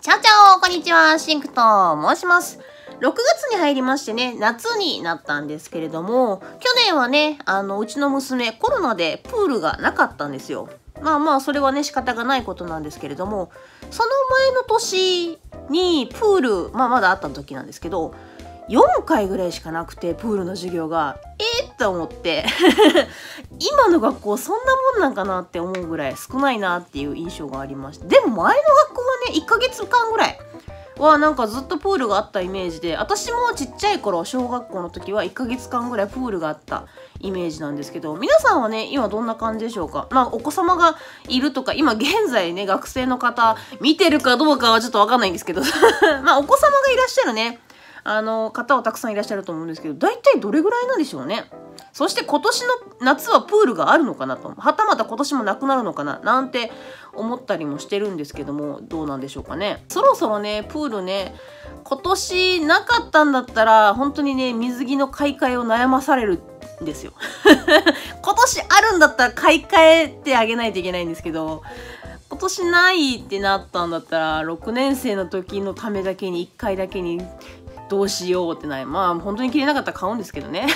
チャオチャオ、こんにちは、シンクと申します。6月に入りましてね、夏になったんですけれども、去年はね、うちの娘コロナでプールがなかったんですよ。まあまあそれはね仕方がないことなんですけれども、その前の年にプール、まだあった時なんですけど、4回ぐらいしかなくて、プールの授業がと思って今の学校そんなもんなんかなって思うぐらい少ないなっていう印象がありまして、でも前の学校はね1ヶ月間ぐらいはなんかずっとプールがあったイメージで、私もちっちゃい頃小学校の時は1ヶ月間ぐらいプールがあったイメージなんですけど、皆さんはね今どんな感じでしょうか。まあお子様がいるとか今現在ね学生の方見てるかどうかはちょっとわかんないんですけどまあお子様がいらっしゃるね方はたくさんいらっしゃると思うんですけど、大体どれぐらいなんでしょうね。そして今年の夏はプールがあるのかなと、はたまた今年もなくなるのかななんて思ったりもしてるんですけども、どうなんでしょうかね。そろそろねプールね、今年なかったんだったら本当にね水着の買い替えを悩まされるんですよ今年あるんだったら買い替えてあげないといけないんですけど、今年ないってなったんだったら6年生の時のためだけに1回だけにどうしようってない。まあ本当に着れなかったら買うんですけどね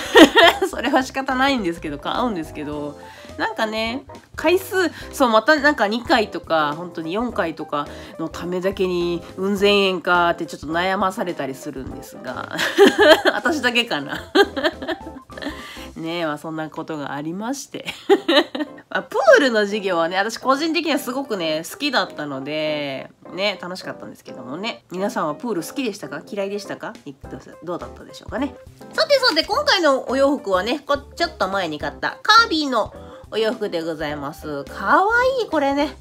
それは仕方ないんですけど買うんですけど、なんかね回数そうまたなんか2回とか本当に4回とかのためだけにうん千円かってちょっと悩まされたりするんですが私だけかなねえ、まあそんなことがありましてプールの授業はね、私個人的にはすごくね、好きだったので、ね、楽しかったんですけどもね。皆さんはプール好きでしたか？嫌いでしたか？どうだったでしょうかね。さてさて、今回のお洋服はね、ちょっと前に買ったカービィのお洋服でございます。かわいい、これね。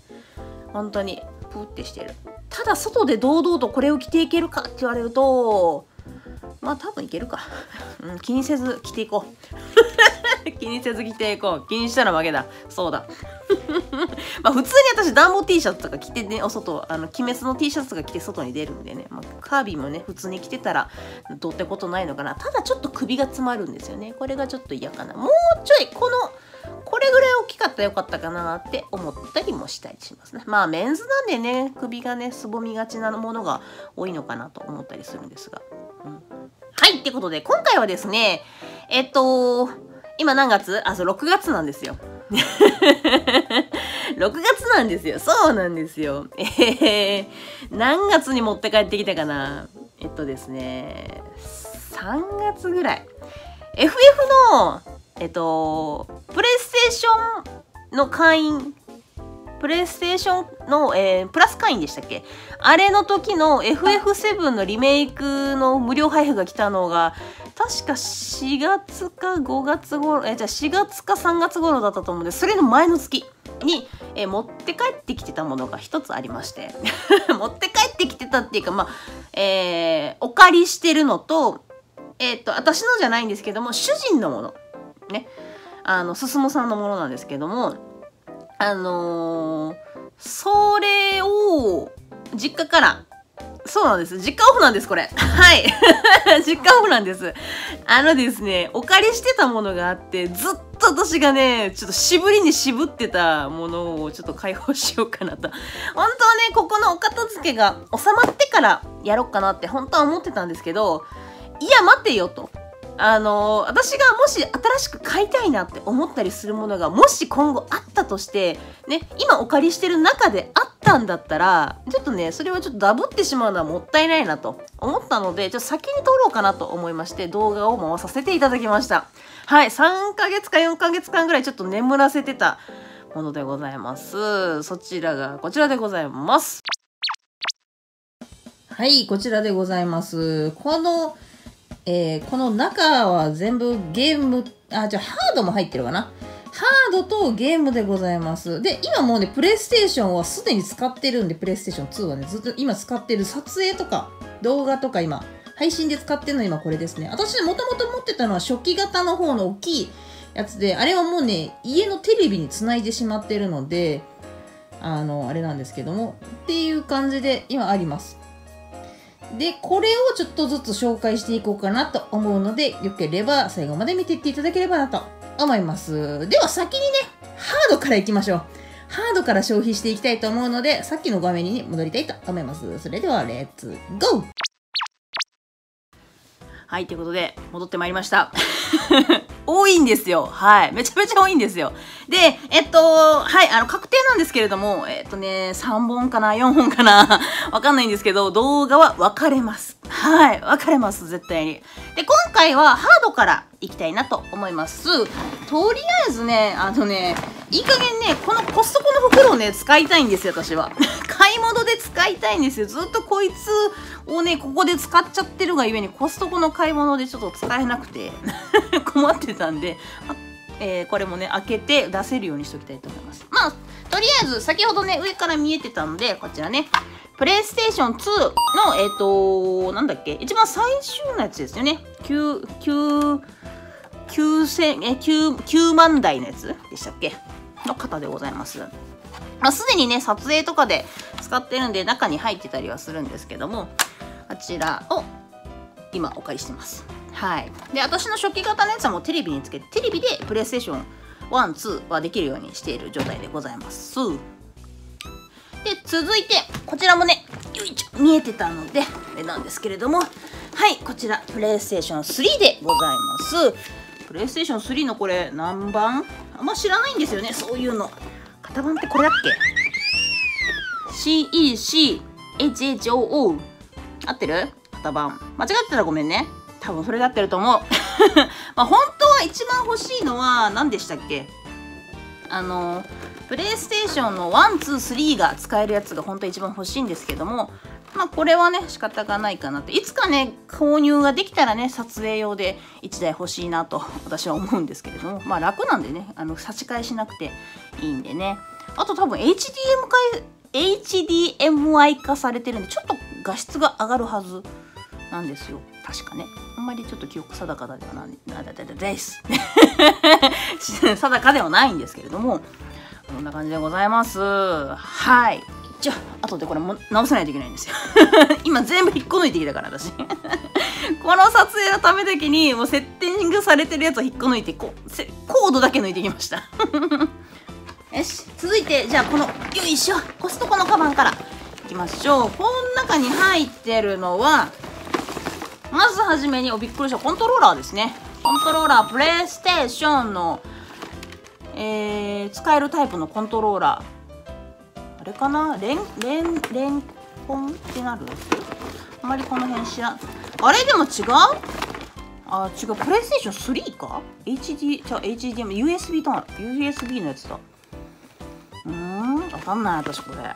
本当に、プーってしてる。ただ、外で堂々とこれを着ていけるかって言われると、まあ多分いけるか。うん、気にせず着ていこう。気にせず着ていこう。気にしたら負けだ。そうだ。まあ普通に私、暖房 T シャツとか着てね、お外、鬼滅の T シャツとか着て外に出るんでね、まあ、カービィもね、普通に着てたらどうってことないのかな。ただちょっと首が詰まるんですよね。これがちょっと嫌かな。もうちょい、これぐらい大きかったらよかったかなって思ったりもしたりしますね。まあメンズなんでね、首がね、すぼみがちなものが多いのかなと思ったりするんですが。うん、はい、ってことで、今回はですね、今何月？あ、そう、6月なんですよ。6月なんですよ。そうなんですよ。何月に持って帰ってきたかな？ですね、3月ぐらい。FF の、プレイステーションの会員、プレイステーションの、プラス会員でしたっけ？あれの時の FF7 のリメイクの無料配布が来たのが、確か4月か5月頃、じゃあ4月か3月頃だったと思うんで、それの前の月に、持って帰ってきてたものが一つありまして。持って帰ってきてたっていうか、まあ、お借りしてるのと、私のじゃないんですけども、主人のもの。ね。進さんのものなんですけども、それを、実家から、そうなんです。実家オフなんです、これ。はい。実家オフなんです。ですね、お借りしてたものがあって、ずっと私がね、ちょっと渋りに渋ってたものをちょっと解放しようかなと。本当はね、ここのお片付けが収まってからやろうかなって本当は思ってたんですけど、いや、待てよと。私がもし新しく買いたいなって思ったりするものがもし今後あったとして、ね、今お借りしてる中であったんだったら、ちょっとね、それはちょっとダブってしまうのはもったいないなと思ったので、ちょっと先に撮ろうかなと思いまして、動画を回させていただきました。はい、3ヶ月か4ヶ月間ぐらいちょっと眠らせてたものでございます。そちらがこちらでございます。はい、こちらでございます。この中は全部ゲーム、じゃあハードも入ってるかな。ハードとゲームでございます。で、今もうね、プレイステーションはすでに使ってるんで、プレイステーション2はね、ずっと今使ってる撮影とか動画とか今、配信で使ってるの今これですね。私ね、もともと持ってたのは初期型の方の大きいやつで、あれはもうね、家のテレビにつないでしまってるので、あれなんですけども、っていう感じで今あります。で、これをちょっとずつ紹介していこうかなと思うので、よければ最後まで見ていっていただければなと思います。では先にね、ハードからいきましょう。ハードから消費していきたいと思うので、さっきの画面に戻りたいと思います。それでは、レッツゴー！はい、ということで、戻ってまいりました。多いんですよ。はい。めちゃめちゃ多いんですよ。で、はい、確定なんですけれども、3本かな ?4 本かなわかんないんですけど、動画は分かれます。はい。分かれます、絶対に。で、今回はハードからいきたいなと思います。とりあえずね、いい加減ね、このコストコの袋をね、使いたいんですよ、私は。買い物で使いたいんですよ。ずっとこいつをね、ここで使っちゃってるがゆえに、コストコの買い物でちょっと使えなくて、困ってたんで、これもね、開けて出せるようにしときたいと思います。まあ、とりあえず、先ほどね、上から見えてたので、こちらね、プレイステーション2の、なんだっけ、一番最終のやつですよね。9万台のやつでしたっけの型でございます。まあ、すでにね、撮影とかで使ってるんで、中に入ってたりはするんですけども、あちらを今お借りしてます。はい。で、私の初期型のやつはもうテレビにつけて、テレビでプレイステーション1、2はできるようにしている状態でございます。で、続いて、こちらもね、よいしょ、見えてたので、あれなんですけれども、はい、こちら、プレイステーション3でございます。プレイステーション3のこれ何番？あんま知らないんですよね、そういうの。型番ってこれだっけ ?CECHHOO。合ってる？型番。間違ってたらごめんね。多分それで合ってると思う。まあ本当は一番欲しいのは何でしたっけ？プレイステーションの1、2、3が使えるやつが本当は一番欲しいんですけども、まあこれはね、仕方がないかなって。いつかね、購入ができたらね、撮影用で1台欲しいなと私は思うんですけれども、まあ楽なんでね、差し替えしなくていいんでね。あと多分 HDMI 化されてるんで、ちょっと画質が上がるはずなんですよ。確かね。あんまりちょっと記憶定かではないです。定かではないんですけれども、こんな感じでございます。はい。じゃあ、後でこれも直さないといけないんですよ。今全部引っこ抜いてきたから、私。この撮影のためだけに、もうセッティングされてるやつを引っこ抜いて、コードだけ抜いてきました。よし、続いて、じゃあこの、よいしょ、コストコのカバンからいきましょう。この中に入ってるのは、まずはじめに、お、びっくりした、コントローラーですね。コントローラー、プレイステーションの、使えるタイプのコントローラー。あれかな、レンコンってなる、あんまりこの辺知らん。あれでも違う、あ、違う。プレイステーション3か ?HD、じゃ HDM、USB と、USB のやつだ。わかんない、私これ。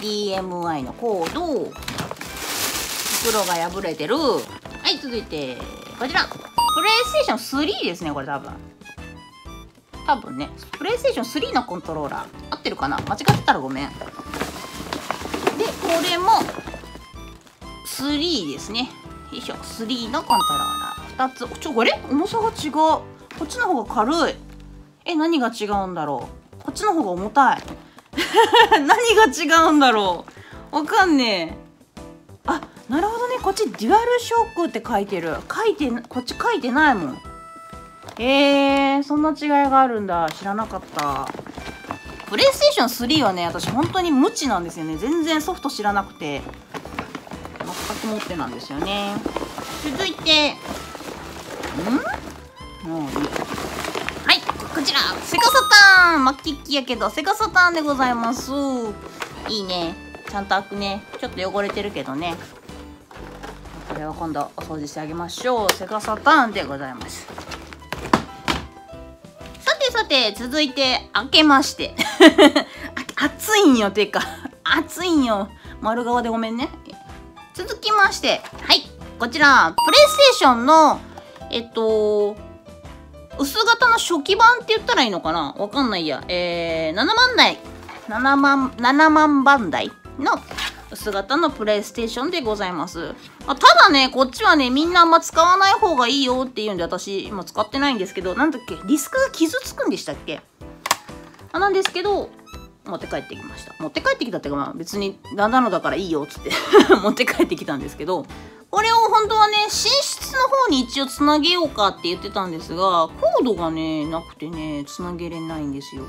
HDMI のコード。袋が破れてる。はい、続いて、こちら。プレイステーション3ですね、これ多分。多分ね、プレイステーション3のコントローラー合ってるかな、間違ってたらごめん。で、これも3ですね。よいしょ、3のコントローラー2つ。あれ、重さが違う。こっちの方が軽い。え、何が違うんだろう。こっちの方が重たい。何が違うんだろう、わかんねえ。あ、なるほどね、こっちデュアルショックって書いてる。こっち書いてないもん。そんな違いがあるんだ。知らなかった。プレイステーション3はね、私本当に無知なんですよね。全然ソフト知らなくて、全く持ってなんですよね。続いて、もういい。はい、こちら、セガサターン。末期機やけど、セガサターンでございます。いいね。ちゃんと開くね。ちょっと汚れてるけどね。これは今度お掃除してあげましょう。セガサターンでございます。さて、続いて、開けまして。暑いんよ、てか。暑いんよ。丸側でごめんね。続きまして、はい。こちら、プレイステーションの、薄型の初期版って言ったらいいのかな？わかんないや。7万番台の薄型のプレイステーションでございます。あ、ただね、こっちはね、みんなあんま使わない方がいいよっていうんで、私、今使ってないんですけど、なんだっけ、ディスクが傷つくんでしたっけ？あ、なんですけど、持って帰ってきました。持って帰ってきたってか、まあ別に、だんだのだからいいよっつって、持って帰ってきたんですけど、これを本当はね、寝室の方に一応つなげようかって言ってたんですが、コードがね、なくてね、つなげれないんですよ。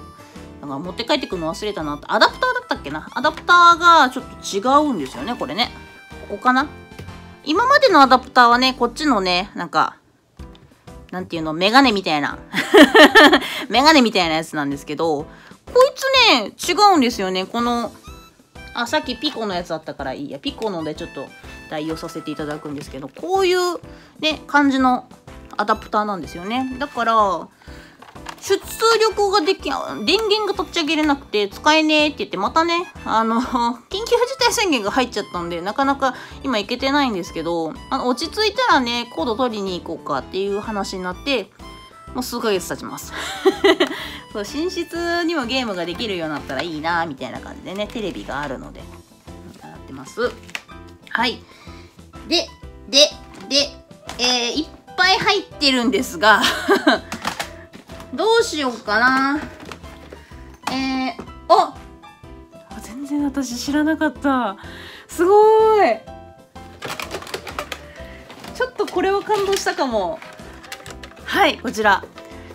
だから持って帰ってくるの忘れたな。アダプターだったっけな。アダプターがちょっと違うんですよね、これね。ここかな。今までのアダプターはね、こっちのね、なんか、なんていうの、メガネみたいな。メガネみたいなやつなんですけど、こいつね、違うんですよね。この、あ、さっきピコのやつだったからいいや。ピコのでちょっと代用させていただくんですけど、こういうね、感じのアダプターなんですよね。だから、出力ができ、電源が立ち上げれなくて使えねえって言って、またね、緊急事態宣言が入っちゃったんで、なかなか今行けてないんですけど、落ち着いたらね、コード取りに行こうかっていう話になって、もう数ヶ月経ちます。そう、寝室にもゲームができるようになったらいいな、みたいな感じでね、テレビがあるので、やってます。はい。いっぱい入ってるんですが、どうしようかな。あ、全然私知らなかった。すごーい。ちょっとこれは感動したかも。はい、こちら。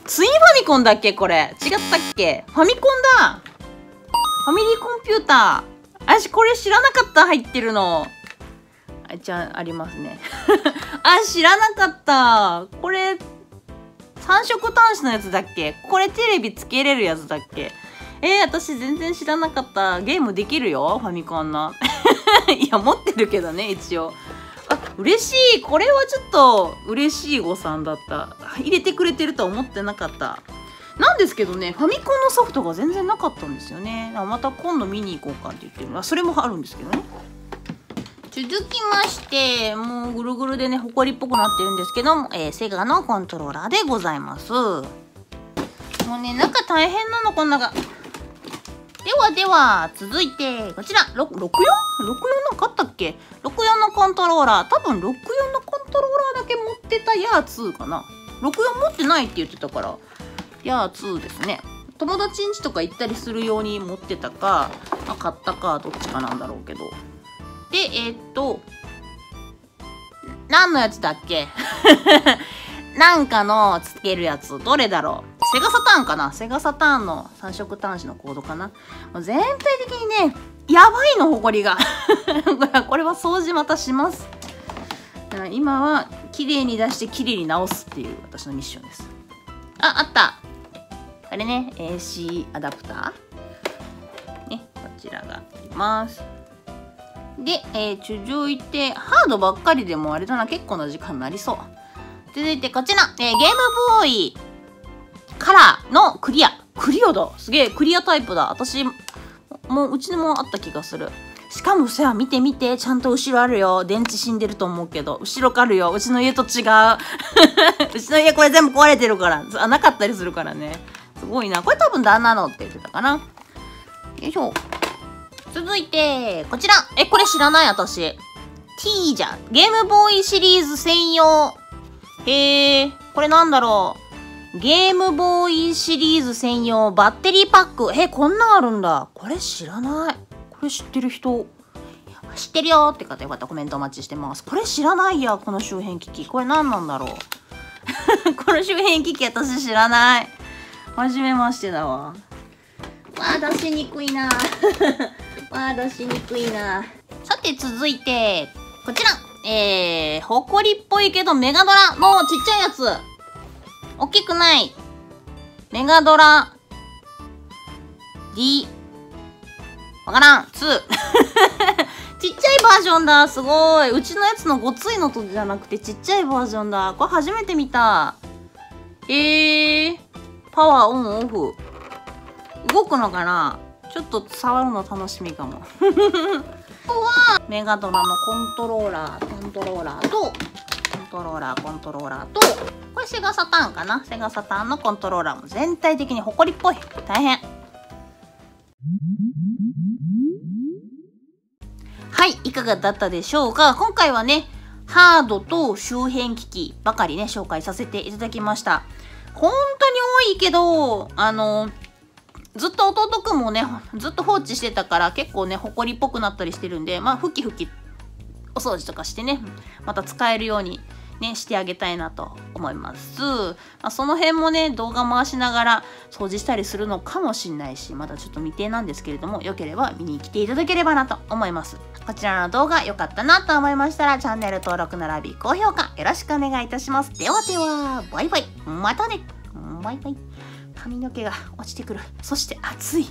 ツインファミコンだっけこれ。違ったっけ？ファミコンだ。ファミリーコンピューター。私これ知らなかった、入ってるの。あ、じゃあ、ありますね。あ、知らなかった。これ、3色端子のやつだっけ？これテレビつけれるやつだっけ？私全然知らなかった。ゲームできるよ、ファミコンの。いや、持ってるけどね、一応。あ、嬉しい。これはちょっと嬉しい誤算だった。入れてくれてるとは思ってなかった。なんですけどね、ファミコンのソフトが全然なかったんですよね。また今度見に行こうかって言ってる。あ、それもあるんですけどね。続きまして、もうぐるぐるでね、埃っぽくなってるんですけど、セガのコントローラーでございます。もうね、中大変なの、こんなが。ではでは、続いて、こちら、64?64 なんかあったっけ ?64 のコントローラー。多分64のコントローラーだけ持ってたヤー2かな。64持ってないって言ってたから、ヤー2ですね。友達ん家とか行ったりするように持ってたか、まあ、買ったか、どっちかなんだろうけど。で、何のやつだっけなんかのつけるやつ、どれだろう、セガサターンかな、セガサターンの3色端子のコードかな。もう全体的にね、やばいの、ホコリが。これは掃除またします。だから今は、綺麗に出して綺麗に直すっていう私のミッションです。あ、あった。あれね、AC アダプター。ね、こちらがあります。で、続いて、ハードばっかりでもあれだな、結構な時間になりそう。続いて、こちら、ゲームボーイカラーのクリア。クリアだ。すげえ、クリアタイプだ。私、もう、うちにもあった気がする。しかもさ、見て見て、ちゃんと後ろあるよ。電池死んでると思うけど、後ろあるよ。うちの家と違う。うちの家これ全部壊れてるから。あ、なかったりするからね。すごいな。これ多分旦那のって言ってたかな。よいしょ。続いて、こちら。これ知らない私。T じゃん。ゲームボーイシリーズ専用。これなんだろう。ゲームボーイシリーズ専用バッテリーパック。こんなんあるんだ。これ知らない。これ知ってる人。知ってるよって方よかったらコメントお待ちしてます。これ知らないや、この周辺機器。これ何なんだろう。この周辺機器私知らない。はじめましてだわ。出しにくいな。出しにくいな。さて続いて、こちら。ほこりっぽいけどメガドラのちっちゃいやつ。大きくない。メガドラ D。わからん。2。ちっちゃいバージョンだ。すごい。うちのやつのごついのとじゃなくてちっちゃいバージョンだ。これ初めて見た。パワーオンオフ。動くのかな？ちょっと触るの楽しみかも。ここはメガドラのコントローラーと、これセガサターンかな？セガサターンのコントローラーも全体的にホコリっぽい。大変。はい、いかがだったでしょうか？今回はね、ハードと周辺機器ばかりね、紹介させていただきました。本当に多いけど、ずっと弟くんもね、ずっと放置してたから、結構ね、ほこりっぽくなったりしてるんで、まあ、ふきふきお掃除とかしてね、また使えるようにね、してあげたいなと思います。まあ、その辺もね、動画回しながら掃除したりするのかもしんないし、まだちょっと未定なんですけれども、良ければ見に来ていただければなと思います。こちらの動画良かったなと思いましたら、チャンネル登録並び高評価よろしくお願いいたします。ではでは、バイバイ。またね。バイバイ。髪の毛が落ちてくる。そして暑い。